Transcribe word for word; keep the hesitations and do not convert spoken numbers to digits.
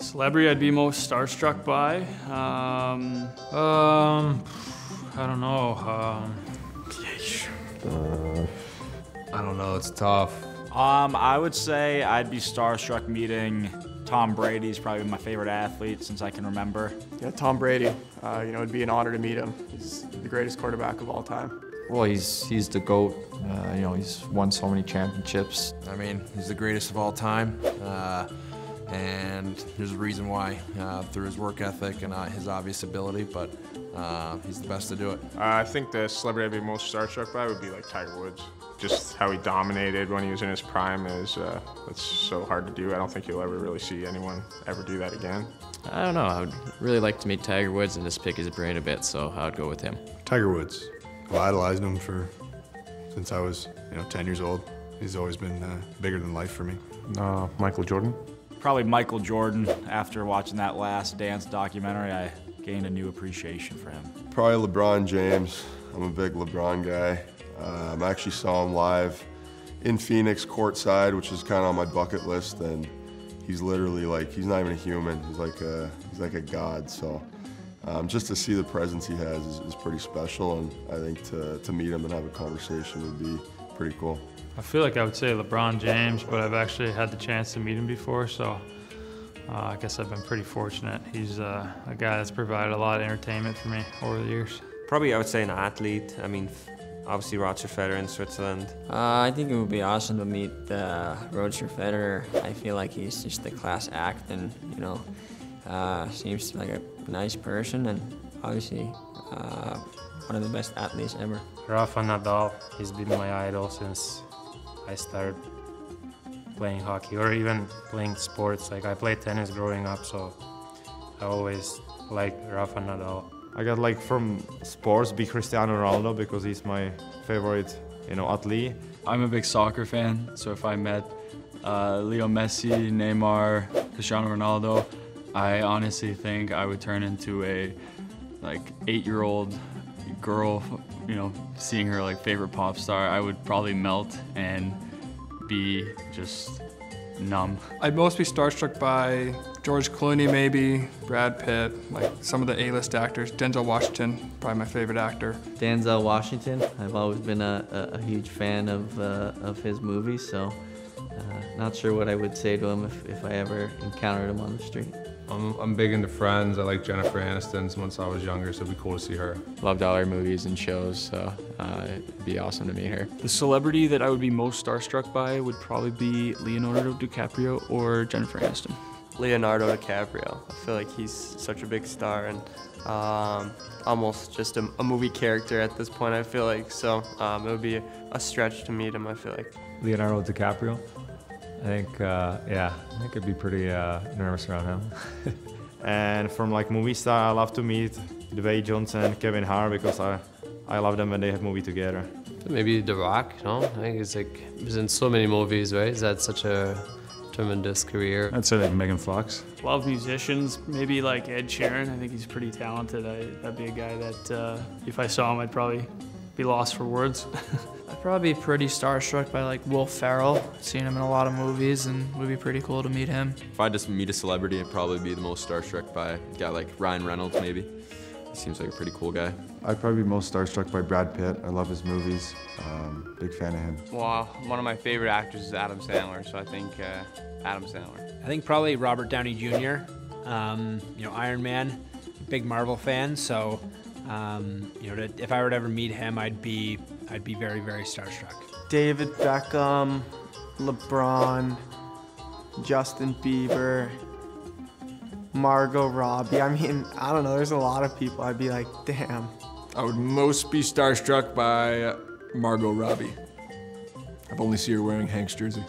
Celebrity I'd be most starstruck by? Um, um I don't know. Um, I don't know, it's tough. Um, I would say I'd be starstruck meeting Tom Brady. He's probably my favorite athlete since I can remember. Yeah, Tom Brady. Uh, you know, it'd be an honor to meet him. He's the greatest quarterback of all time. Well, he's, he's the GOAT. Uh, you know, he's won so many championships. I mean, he's the greatest of all time. Uh, and there's a reason why, uh, through his work ethic and uh, his obvious ability, but uh, he's the best to do it. Uh, I think the celebrity I'd be most starstruck by would be like Tiger Woods. Just how he dominated when he was in his prime is uh, that's so hard to do. I don't think you'll ever really see anyone ever do that again. I don't know, I would really like to meet Tiger Woods and just pick his brain a bit, so I would go with him. Tiger Woods. I've idolized him for, since I was, you know, ten years old. He's always been uh, bigger than life for me. Uh, Michael Jordan. Probably Michael Jordan. After watching that Last Dance documentary, I gained a new appreciation for him. Probably LeBron James. I'm a big LeBron guy. Um, I actually saw him live in Phoenix, courtside, which is kind of on my bucket list. And he's literally like, he's not even a human. He's like a, he's like a god. So um, just to see the presence he has is, is pretty special. And I think to, to meet him and have a conversation would be pretty cool. I feel like I would say LeBron James, but I've actually had the chance to meet him before, so uh, I guess I've been pretty fortunate. He's uh, a guy that's provided a lot of entertainment for me over the years. Probably I would say an athlete. I mean, obviously Roger Federer in Switzerland. Uh, I think it would be awesome to meet uh, Roger Federer. I feel like he's just a class act and, you know, uh, seems like a nice person and obviously uh, one of the best athletes ever. Rafa Nadal, he's been my idol since I started playing hockey or even playing sports. Like I played tennis growing up, so I always liked Rafa Nadal. I got like from sports, be Cristiano Ronaldo because he's my favorite, you know, athlete. I'm a big soccer fan, so if I met uh, Leo Messi, Neymar, Cristiano Ronaldo, I honestly think I would turn into a like eight-year-old girl. You know, seeing her like favorite pop star, I would probably melt and be just numb. I'd most be starstruck by George Clooney, maybe, Brad Pitt, like some of the A-list actors. Denzel Washington, probably my favorite actor. Denzel Washington, I've always been a, a, a huge fan of, uh, of his movies, so uh, not sure what I would say to him if, if I ever encountered him on the street. I'm, I'm big into Friends. I like Jennifer Aniston since I was younger, so it'd be cool to see her. Loved all her movies and shows, so uh, it'd be awesome to meet her. The celebrity that I would be most starstruck by would probably be Leonardo DiCaprio or Jennifer Aniston. Leonardo DiCaprio. I feel like he's such a big star and um, almost just a, a movie character at this point, I feel like, so um, it would be a stretch to meet him, I feel like. Leonardo DiCaprio. I think, uh, yeah, I think I'd be pretty uh, nervous around him. And from like movie star, I love to meet Dwayne Johnson, Kevin Hart, because I, I love them when they have movie together. Maybe The Rock, no? I think it's like, he's in so many movies, right? He's had such a tremendous career. I'd say like Megan Fox. Love musicians, maybe like Ed Sheeran. I think he's pretty talented. I, that'd be a guy that uh, if I saw him, I'd probably be lost for words. I'd probably be pretty starstruck by like Will Ferrell. Seen him in a lot of movies and would be pretty cool to meet him. If I just meet a celebrity, I'd probably be the most starstruck by a guy like Ryan Reynolds maybe. He seems like a pretty cool guy. I'd probably be most starstruck by Brad Pitt. I love his movies. Um, big fan of him. Well, one of my favorite actors is Adam Sandler, so I think uh, Adam Sandler. I think probably Robert Downey Junior Um, you know, Iron Man, big Marvel fan, so Um, you know, if I were to ever meet him, I'd be, I'd be very, very starstruck. David Beckham, LeBron, Justin Bieber, Margot Robbie. I mean, I don't know, there's a lot of people I'd be like, damn. I would most be starstruck by Margot Robbie. I've only seen her wearing Hank's jersey.